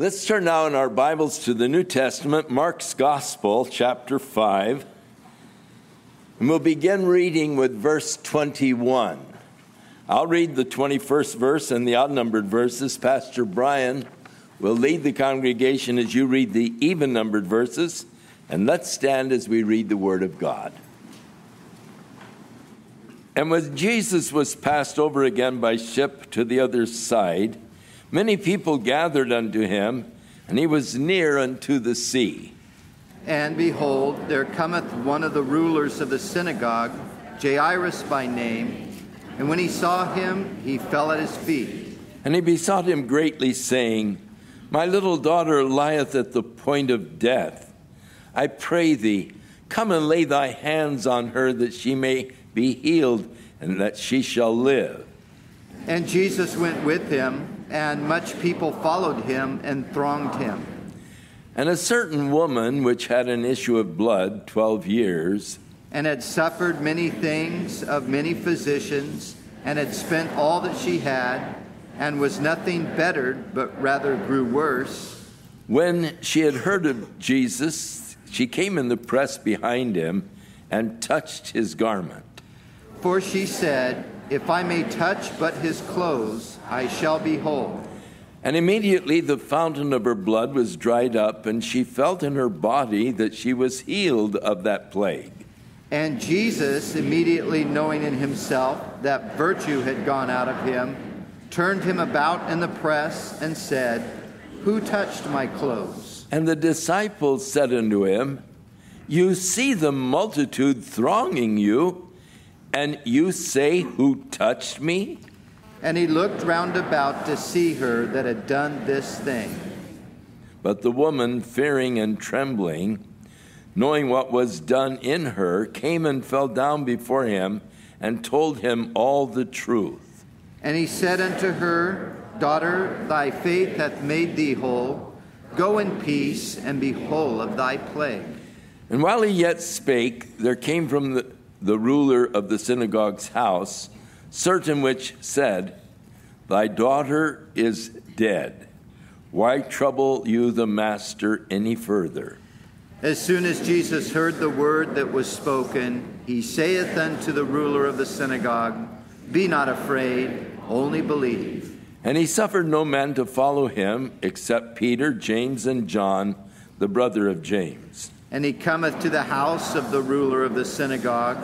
Let's turn now in our Bibles to the New Testament, Mark's Gospel, chapter 5. And we'll begin reading with verse 21. I'll read the 21st verse and the odd-numbered verses. Pastor Brian will lead the congregation as you read the even-numbered verses. And let's stand as we read the Word of God. And when Jesus was passed over again by ship to the other side, many people gathered unto him, and he was near unto the sea. And behold, there cometh one of the rulers of the synagogue, Jairus by name, and when he saw him, he fell at his feet. And he besought him greatly, saying, My little daughter lieth at the point of death. I pray thee, come and lay thy hands on her, that she may be healed, and that she shall live. And Jesus went with him, and much people followed him and thronged him. And a certain woman, which had an issue of blood 12 years, and had suffered many things of many physicians, and had spent all that she had, and was nothing bettered, but rather grew worse. When she had heard of Jesus, she came in the press behind him, and touched his garment. For she said, If I may touch but his clothes, I shall be whole. And immediately the fountain of her blood was dried up, and she felt in her body that she was healed of that plague. And Jesus, immediately knowing in himself that virtue had gone out of him, turned him about in the press and said, Who touched my clothes? And the disciples said unto him, You see the multitude thronging you, and you say, Who touched me? And he looked round about to see her that had done this thing. But the woman, fearing and trembling, knowing what was done in her, came and fell down before him and told him all the truth. And he said unto her, Daughter, thy faith hath made thee whole. Go in peace and be whole of thy plague. And while he yet spake, there came from the ruler of the synagogue's house certain which said, Thy daughter is dead. Why trouble you the master any further? As soon as Jesus heard the word that was spoken, he saith unto the ruler of the synagogue, Be not afraid, only believe. And he suffered no man to follow him, except Peter, James, and John, the brother of James. And he cometh to the house of the ruler of the synagogue,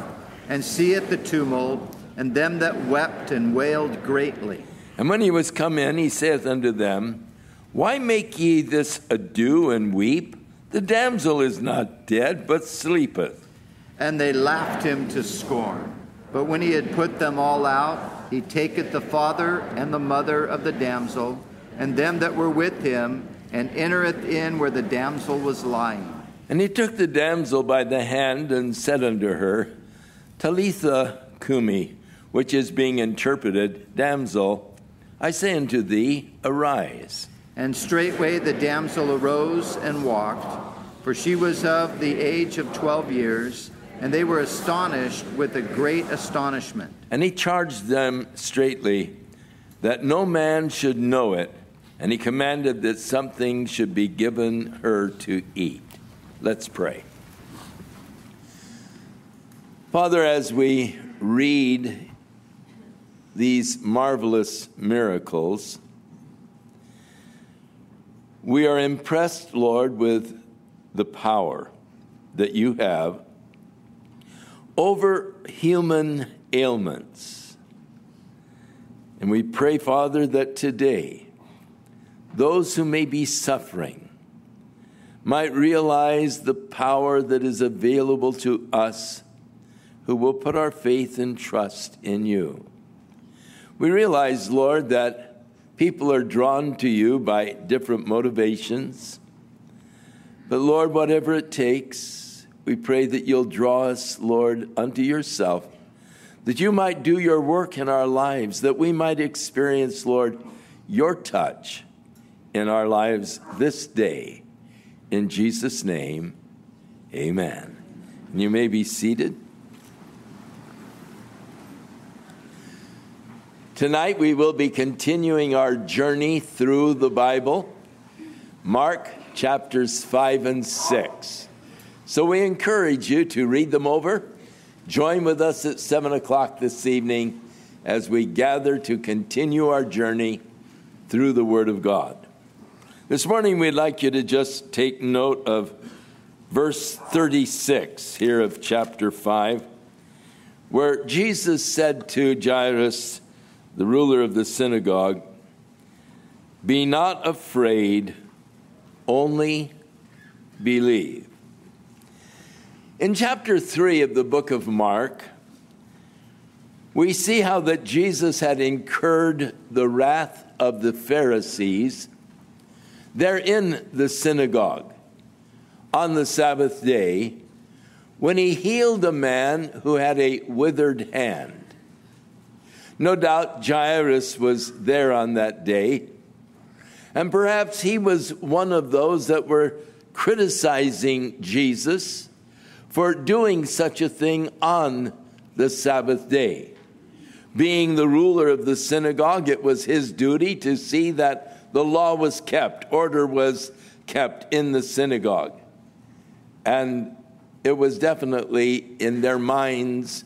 and seeth the tumult, and them that wept and wailed greatly. And when he was come in, he saith unto them, Why make ye this ado and weep? The damsel is not dead, but sleepeth. And they laughed him to scorn. But when he had put them all out, he taketh the father and the mother of the damsel, and them that were with him, and entereth in where the damsel was lying. And he took the damsel by the hand, and said unto her, Talitha kumi, which is being interpreted, Damsel, I say unto thee, arise. And straightway the damsel arose and walked, for she was of the age of 12 years, and they were astonished with a great astonishment. And he charged them straitly that no man should know it, and he commanded that something should be given her to eat. Let's pray. Father, as we read these marvelous miracles, we are impressed, Lord, with the power that you have over human ailments. And we pray, Father, that today those who may be suffering might realize the power that is available to us who will put our faith and trust in you. We realize, Lord, that people are drawn to you by different motivations. But Lord, whatever it takes, we pray that you'll draw us, Lord, unto yourself, that you might do your work in our lives, that we might experience, Lord, your touch in our lives this day. In Jesus' name, amen. And you may be seated. Tonight we will be continuing our journey through the Bible. Mark chapters 5 and 6. So we encourage you to read them over. Join with us at 7 o'clock this evening as we gather to continue our journey through the Word of God. This morning we'd like you to just take note of verse 36 here of chapter 5, where Jesus said to Jairus, the ruler of the synagogue, "Be not afraid, only believe." In chapter 3 of the book of Mark, we see how that Jesus had incurred the wrath of the Pharisees there in the synagogue on the Sabbath day when he healed a man who had a withered hand. No doubt Jairus was there on that day, and perhaps he was one of those that were criticizing Jesus for doing such a thing on the Sabbath day. Being the ruler of the synagogue, it was his duty to see that the law was kept, order was kept in the synagogue. And it was definitely in their minds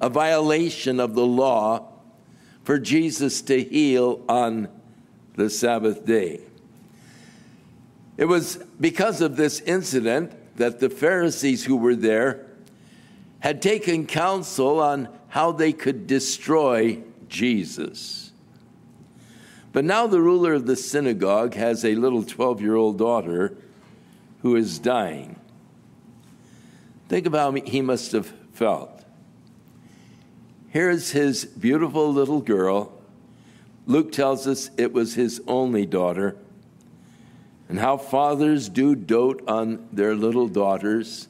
a violation of the law for Jesus to heal on the Sabbath day. It was because of this incident that the Pharisees who were there had taken counsel on how they could destroy Jesus. But now the ruler of the synagogue has a little 12-year-old daughter who is dying. Think about how he must have felt. Here is his beautiful little girl. Luke tells us it was his only daughter. And how fathers do dote on their little daughters,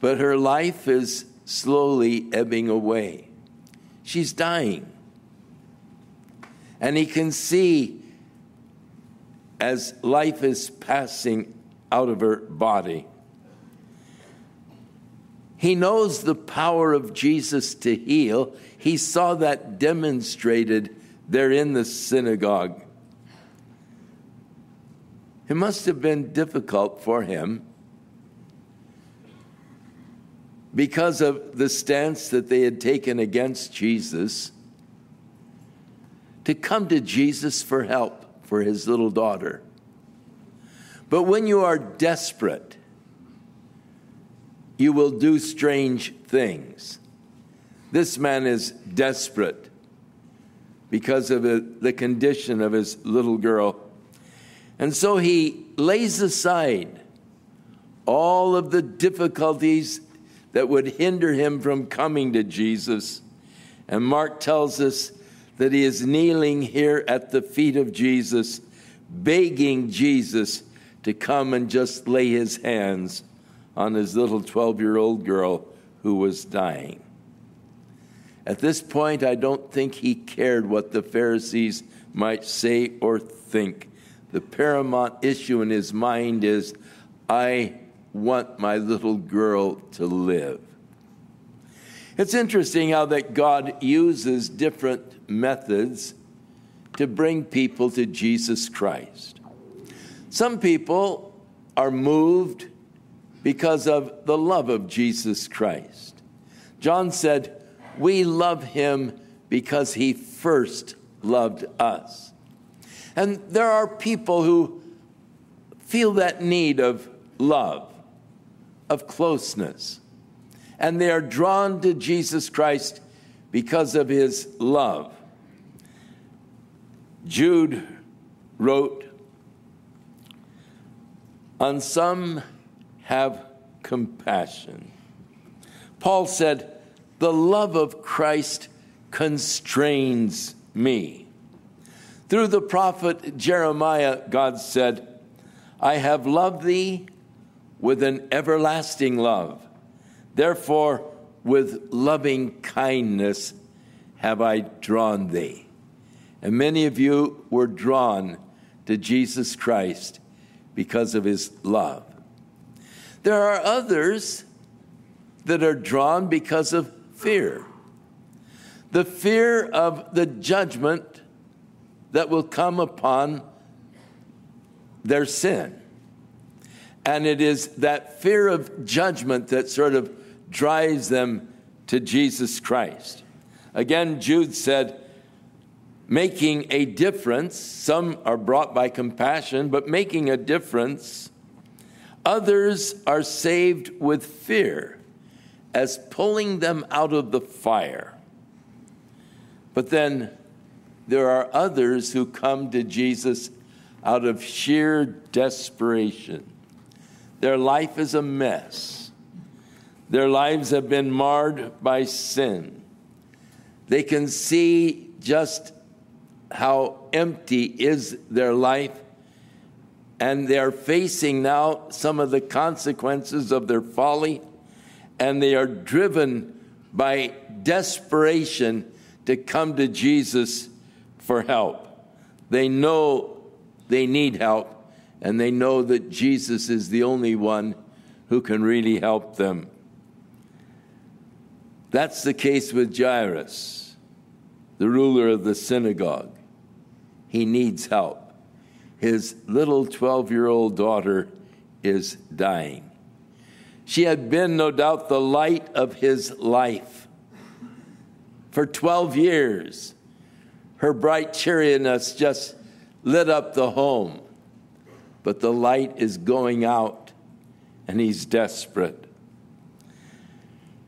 but her life is slowly ebbing away. She's dying. And he can see as life is passing out of her body. He knows the power of Jesus to heal. He saw that demonstrated there in the synagogue. It must have been difficult for him because of the stance that they had taken against Jesus to come to Jesus for help for his little daughter. But when you are desperate, you will do strange things. This man is desperate because of the condition of his little girl. And so he lays aside all of the difficulties that would hinder him from coming to Jesus. And Mark tells us that he is kneeling here at the feet of Jesus, begging Jesus to come and just lay his hands on his little 12-year-old girl who was dying. At this point, I don't think he cared what the Pharisees might say or think. The paramount issue in his mind is, I want my little girl to live. It's interesting how that God uses different methods to bring people to Jesus Christ. Some people are moved because of the love of Jesus Christ. John said, we love him because he first loved us. And there are people who feel that need of love, of closeness. And they are drawn to Jesus Christ because of his love. Jude wrote, "On some have compassion." Paul said, "The love of Christ constrains me." Through the prophet Jeremiah, God said, "I have loved thee with an everlasting love. Therefore, with loving kindness have I drawn thee." And many of you were drawn to Jesus Christ because of his love. There are others that are drawn because of fear. The fear of the judgment that will come upon their sin. And it is that fear of judgment that sort of drives them to Jesus Christ. Again, Jude said, making a difference, some are brought by compassion, but making a difference, others are saved with fear as pulling them out of the fire. But then there are others who come to Jesus out of sheer desperation. Their life is a mess. Their lives have been marred by sin. They can see just how empty is their life, and they're facing now some of the consequences of their folly, and they are driven by desperation to come to Jesus for help. They know they need help, and they know that Jesus is the only one who can really help them. That's the case with Jairus, the ruler of the synagogue. He needs help. His little 12-year-old daughter is dying. She had been, no doubt, the light of his life. For 12 years, her bright cheeriness just lit up the home. But the light is going out, and he's desperate.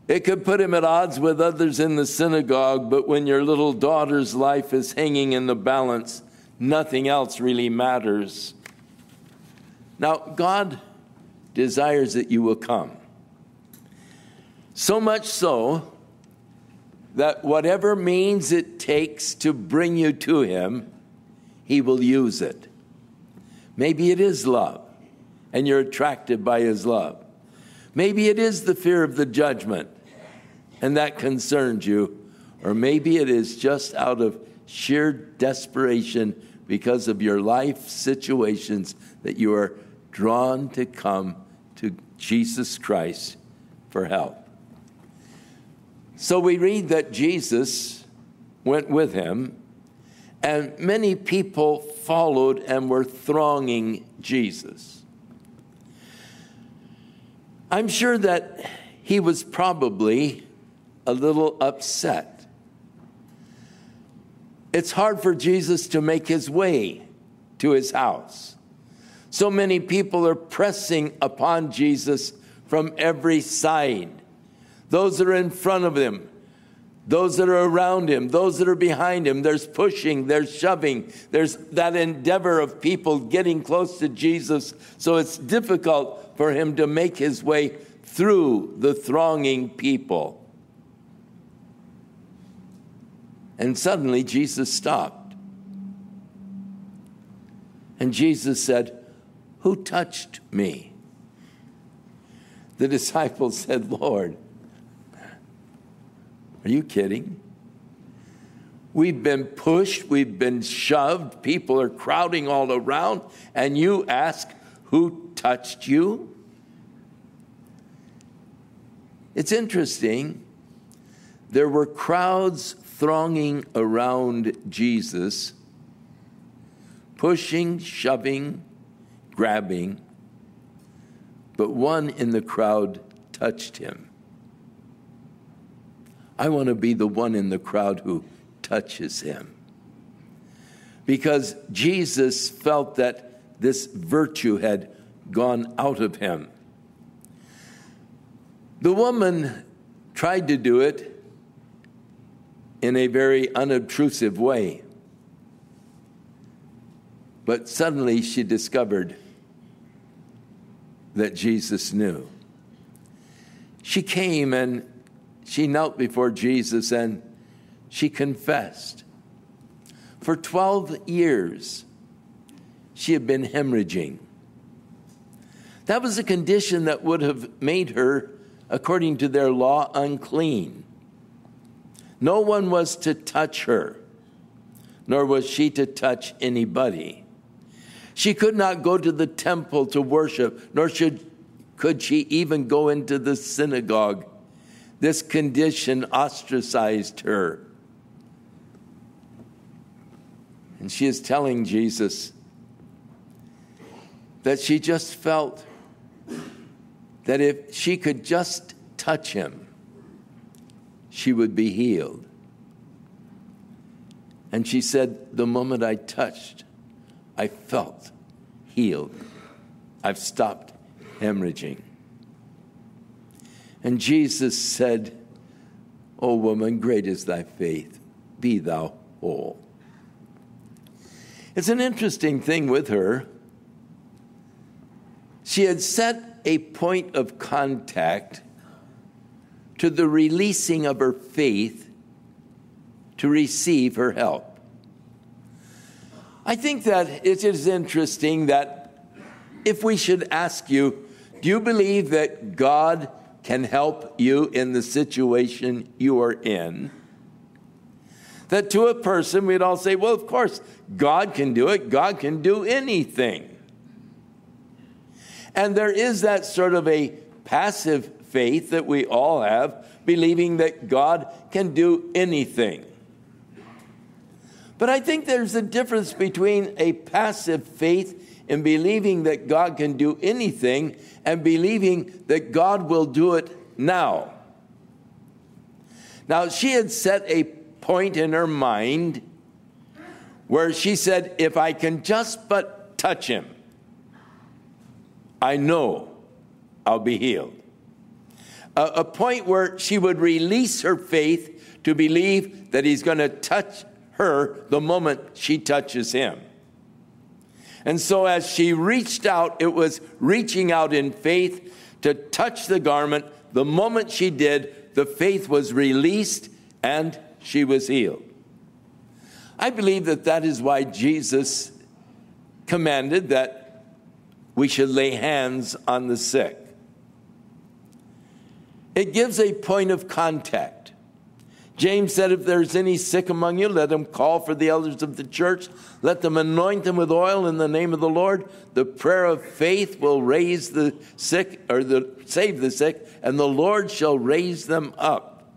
It could put him at odds with others in the synagogue, but when your little daughter's life is hanging in the balance, nothing else really matters. Now, God desires that you will come. So much so that whatever means it takes to bring you to him, he will use it. Maybe it is love, and you're attracted by his love. Maybe it is the fear of the judgment, and that concerns you. Or maybe it is just out of sheer desperation because of your life situations that you are drawn to come to Jesus Christ for help. So we read that Jesus went with him, and many people followed and were thronging Jesus. I'm sure that he was probably a little upset. It's hard for Jesus to make his way to his house. So many people are pressing upon Jesus from every side. Those that are in front of him, those that are around him, those that are behind him, there's pushing, there's shoving, there's that endeavor of people getting close to Jesus, so it's difficult for him to make his way through the thronging people. And suddenly Jesus stopped. And Jesus said, "Who touched me?" The disciples said, "Lord, are you kidding? We've been pushed, we've been shoved, people are crowding all around, and you ask, who touched you?" It's interesting. There were crowds thronging around Jesus, pushing, shoving, grabbing, but one in the crowd touched him. I want to be the one in the crowd who touches him. Because Jesus felt that this virtue had gone out of him. The woman tried to do it in a very unobtrusive way. But suddenly she discovered that Jesus knew. She came and she knelt before Jesus and she confessed. For 12 years, she had been hemorrhaging. That was a condition that would have made her, according to their law, unclean. No one was to touch her, nor was she to touch anybody. She could not go to the temple to worship, nor could she even go into the synagogue. This condition ostracized her. And she is telling Jesus, that she just felt that if she could just touch him, she would be healed. And she said, the moment I touched, I felt healed. I've stopped hemorrhaging. And Jesus said, O woman, great is thy faith. Be thou whole. It's an interesting thing with her. She had set a point of contact to the releasing of her faith to receive her help. I think that it is interesting that if we should ask you, do you believe that God can help you in the situation you are in? That to a person, we'd all say, well, of course, God can do it. God can do anything. And there is that sort of a passive faith that we all have, believing that God can do anything. But I think there's a difference between a passive faith in believing that God can do anything and believing that God will do it now. Now, she had set a point in her mind where she said, if I can just but touch him, I know I'll be healed. A point where she would release her faith to believe that he's going to touch her the moment she touches him. And so as she reached out, it was reaching out in faith to touch the garment. The moment she did, the faith was released and she was healed. I believe that that is why Jesus commanded that we should lay hands on the sick. It gives a point of contact. James said, if there's any sick among you, let him call for the elders of the church. Let them anoint them with oil in the name of the Lord. The prayer of faith will raise the sick, or save the sick, and the Lord shall raise them up.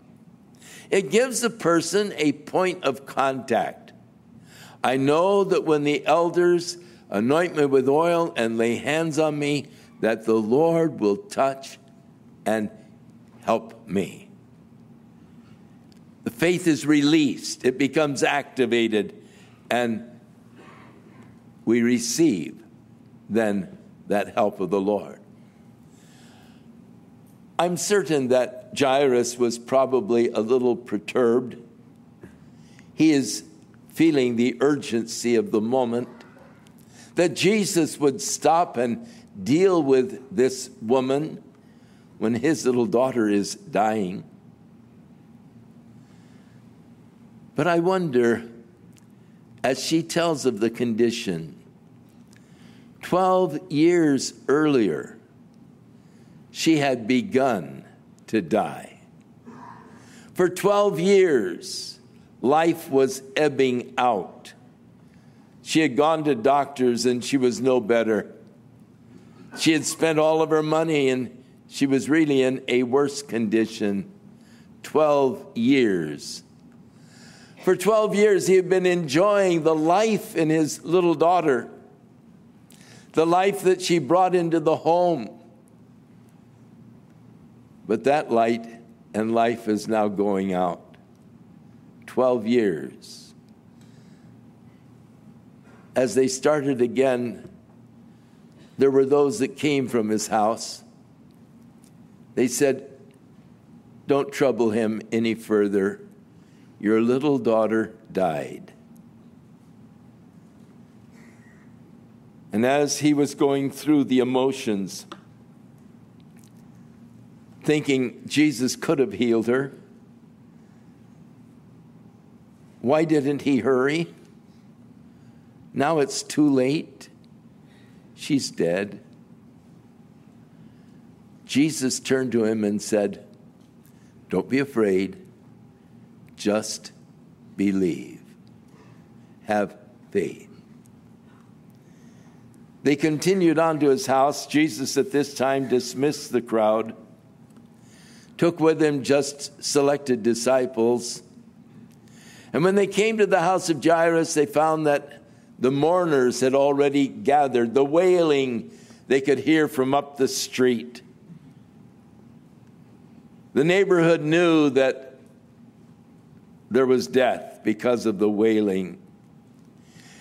It gives the person a point of contact. I know that when the elders anoint me with oil and lay hands on me, that the Lord will touch and help me. The faith is released. It becomes activated, and we receive then that help of the Lord. I'm certain that Jairus was probably a little perturbed. He is feeling the urgency of the moment, that Jesus would stop and deal with this woman when his little daughter is dying. But I wonder, as she tells of the condition, 12 years earlier, she had begun to die. For 12 years, life was ebbing out. She had gone to doctors and she was no better. She had spent all of her money and she was really in a worse condition. 12 years. For 12 years, he had been enjoying the life in his little daughter, the life that she brought into the home. But that light and life is now going out. 12 years. As they started again, there were those that came from his house. They said, don't trouble him any further. Your little daughter died. And as he was going through the emotions, thinking Jesus could have healed her. Why didn't he hurry? Now it's too late. She's dead. Jesus turned to him and said, don't be afraid. Just believe. Have faith. They continued on to his house. Jesus at this time dismissed the crowd, took with him just selected disciples. And when they came to the house of Jairus, they found that The mourners had already gathered. The wailing they could hear from up the street. The neighborhood knew that there was death because of the wailing.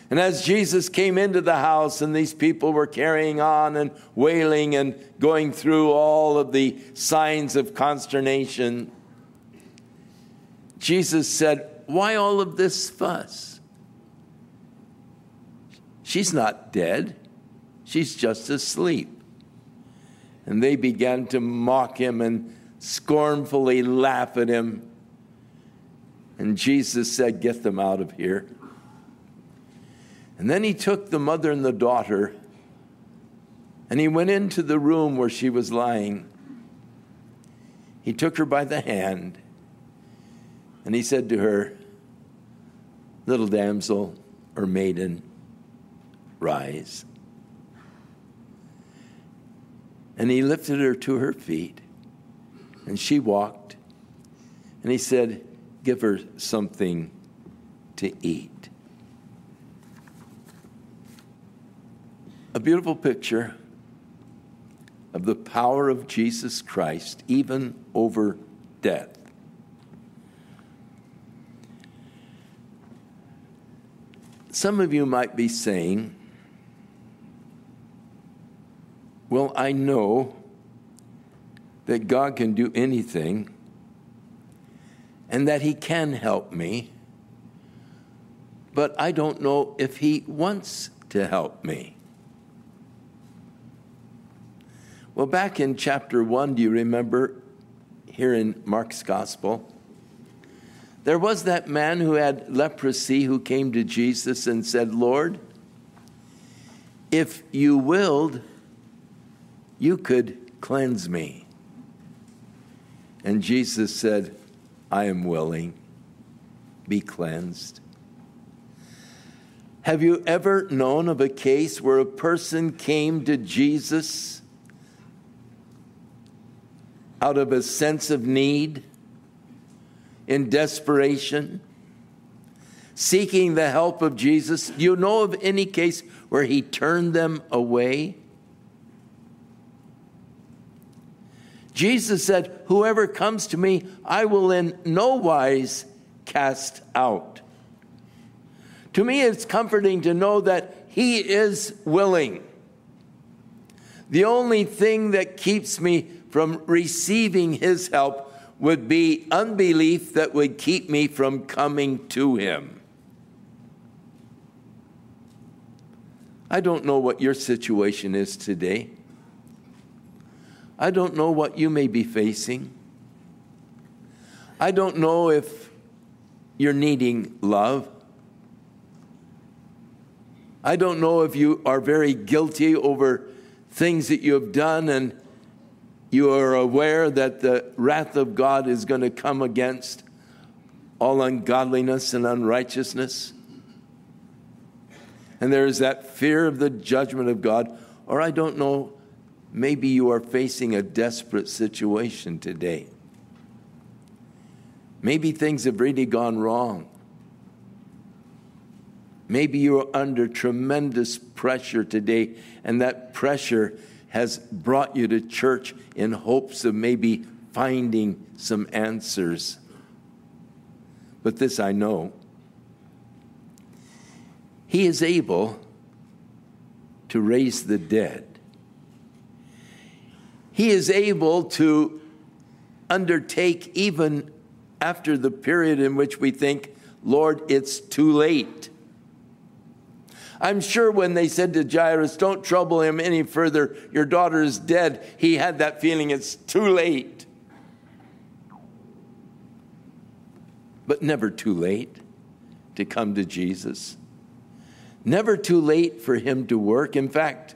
And as Jesus came into the house and these people were carrying on and wailing and going through all of the signs of consternation, Jesus said, "Why all of this fuss? She's not dead. She's just asleep." And they began to mock him and scornfully laugh at him. And Jesus said, "Get them out of here." And then he took the mother and the daughter, and he went into the room where she was lying. He took her by the hand, and he said to her, "Little damsel or maiden, rise." And he lifted her to her feet, and she walked. And he said, "Give her something to eat." A beautiful picture of the power of Jesus Christ, even over death. Some of you might be saying, "Well, I know that God can do anything and that he can help me, but I don't know if he wants to help me." Well, back in chapter 1, do you remember, here in Mark's gospel, there was that man who had leprosy who came to Jesus and said, "Lord, if you willed, you could cleanse me." And Jesus said, "I am willing, be cleansed." Have you ever known of a case where a person came to Jesus out of a sense of need, in desperation, seeking the help of Jesus? Do you know of any case where he turned them away? Jesus said, "Whoever comes to me, I will in no wise cast out." To me, it's comforting to know that he is willing. The only thing that keeps me from receiving his help would be unbelief that would keep me from coming to him. I don't know what your situation is today. I don't know what you may be facing. I don't know if you're needing love. I don't know if you are very guilty over things that you have done and you are aware that the wrath of God is going to come against all ungodliness and unrighteousness. And there is that fear of the judgment of God. Or I don't know, maybe you are facing a desperate situation today. Maybe things have really gone wrong. Maybe you are under tremendous pressure today, and that pressure has brought you to church in hopes of maybe finding some answers. But this I know: he is able to raise the dead. He is able to undertake, even after the period in which we think, "Lord, it's too late." I'm sure when they said to Jairus, "Don't trouble him any further, your daughter is dead," he had that feeling, it's too late. But never too late to come to Jesus. Never too late for him to work. In fact,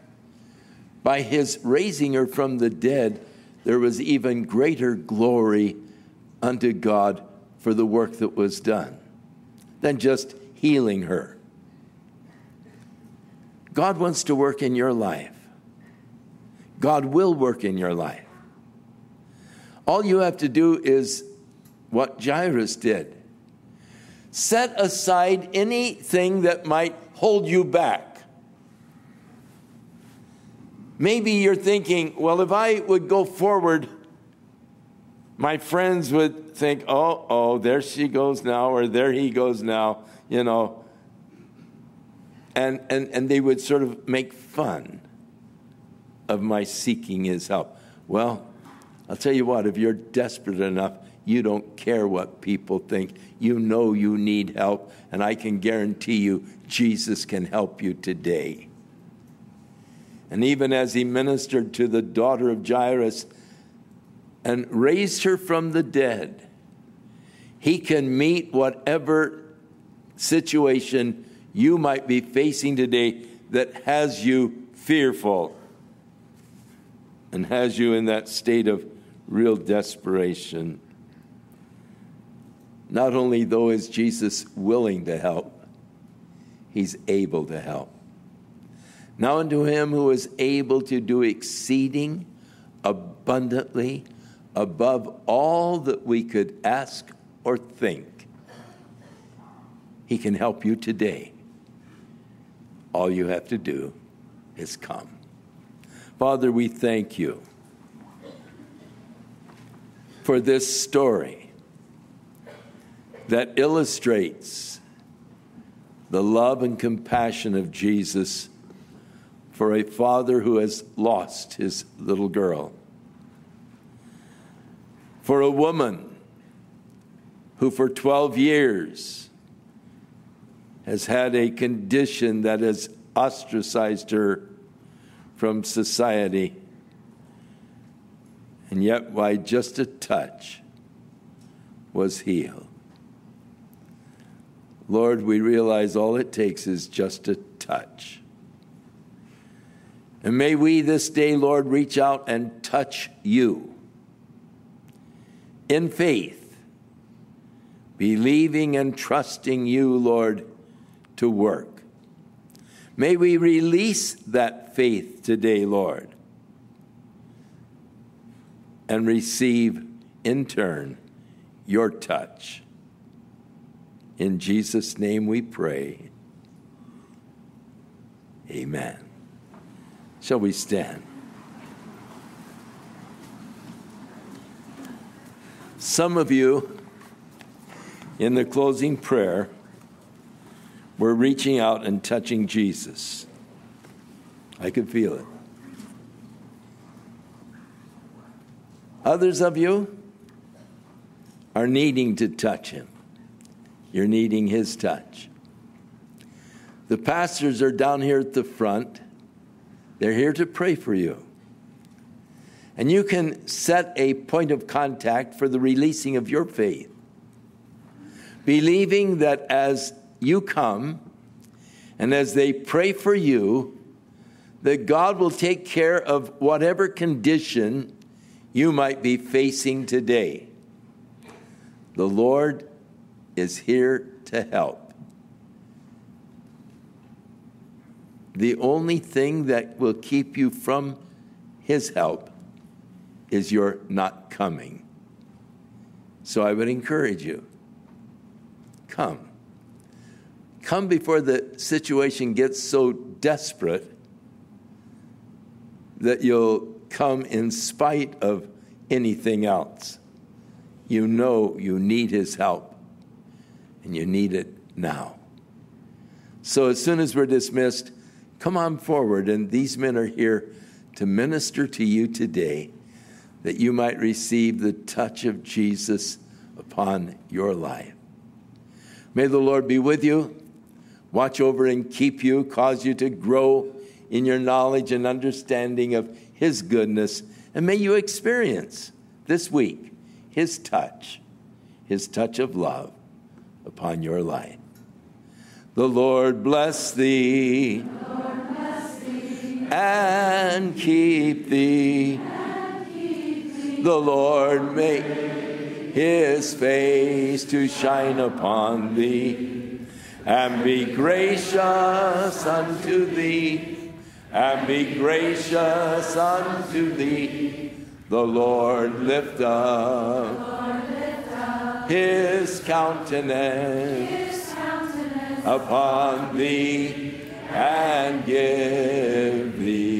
by his raising her from the dead, there was even greater glory unto God for the work that was done than just healing her. God wants to work in your life. God will work in your life. All you have to do is what Jairus did. Set aside anything that might hold you back. Maybe you're thinking, well, if I would go forward, my friends would think, oh, there she goes now, or there he goes now, you know. And they would sort of make fun of my seeking his help. Well, I'll tell you what, if you're desperate enough, you don't care what people think. You know you need help, and I can guarantee you Jesus can help you today. And even as he ministered to the daughter of Jairus and raised her from the dead, he can meet whatever situation you might be facing today that has you fearful and has you in that state of real desperation. Not only, though, is Jesus willing to help, he's able to help. Now unto him who is able to do exceeding abundantly above all that we could ask or think. He can help you today. All you have to do is come. Father, we thank you for this story that illustrates the love and compassion of Jesus for a father who has lost his little girl, for a woman who for 12 years has had a condition that has ostracized her from society, and yet by just a touch was healed. Lord, we realize all it takes is just a touch. And may we this day, Lord, reach out and touch you in faith, believing and trusting you, Lord, to work. May we release that faith today, Lord, and receive in turn your touch. In Jesus' name we pray. Amen. Shall we stand? Some of you, in the closing prayer, were reaching out and touching Jesus. I could feel it. Others of you are needing to touch him. You're needing his touch. The pastors are down here at the front. They're here to pray for you. And you can set a point of contact for the releasing of your faith, believing that as you come and as they pray for you, that God will take care of whatever condition you might be facing today. The Lord is here to help. The only thing that will keep you from his help is your not coming. So I would encourage you, come. Come before the situation gets so desperate that you'll come in spite of anything else. You know you need his help. And you need it now. So as soon as we're dismissed, come on forward. And these men are here to minister to you today, that you might receive the touch of Jesus upon your life. May the Lord be with you, watch over and keep you, cause you to grow in your knowledge and understanding of his goodness. And may you experience this week his touch of love upon your life. The Lord bless thee, and keep thee. The Lord make his face to shine upon thee, and be gracious unto thee, and be gracious unto thee. The Lord lift up his countenance upon thee, and give thee.